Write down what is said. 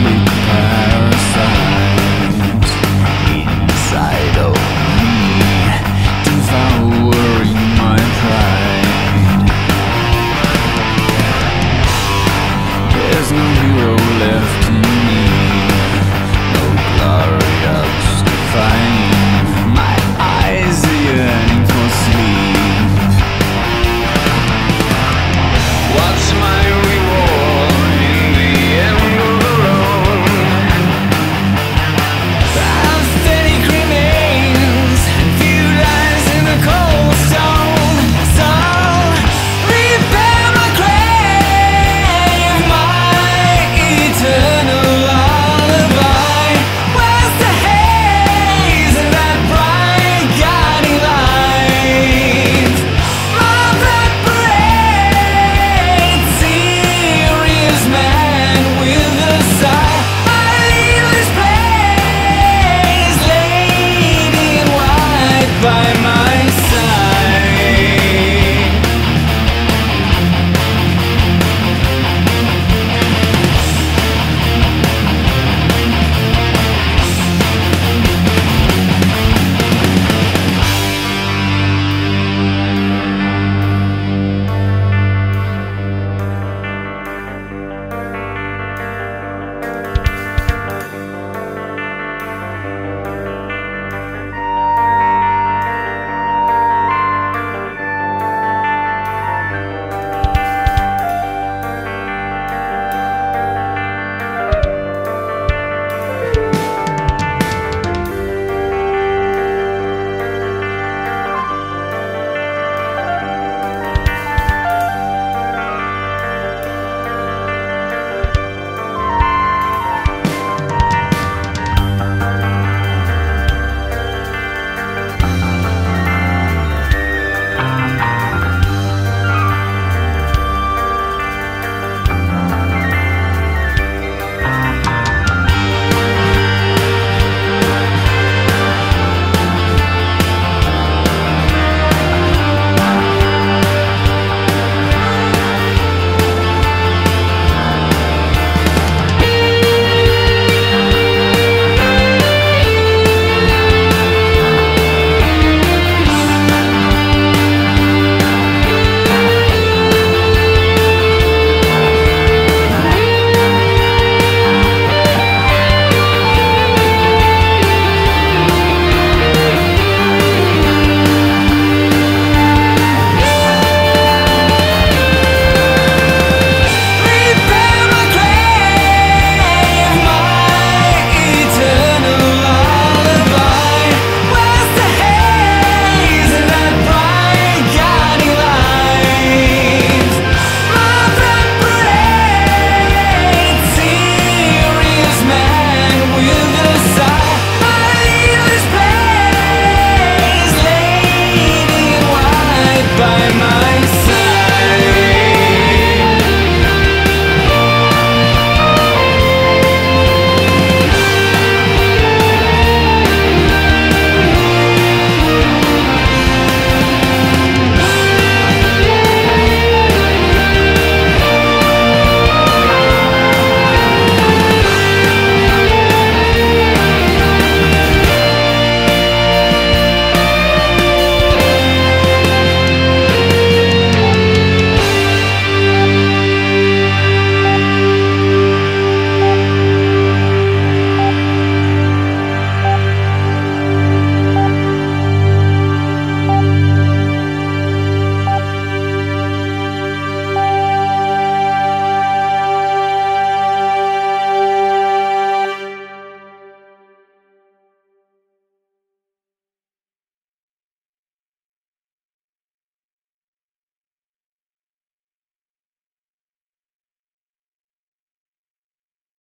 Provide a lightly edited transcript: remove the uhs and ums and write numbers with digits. demonic parasite inside of me, devouring my pride. There's no hero left in me.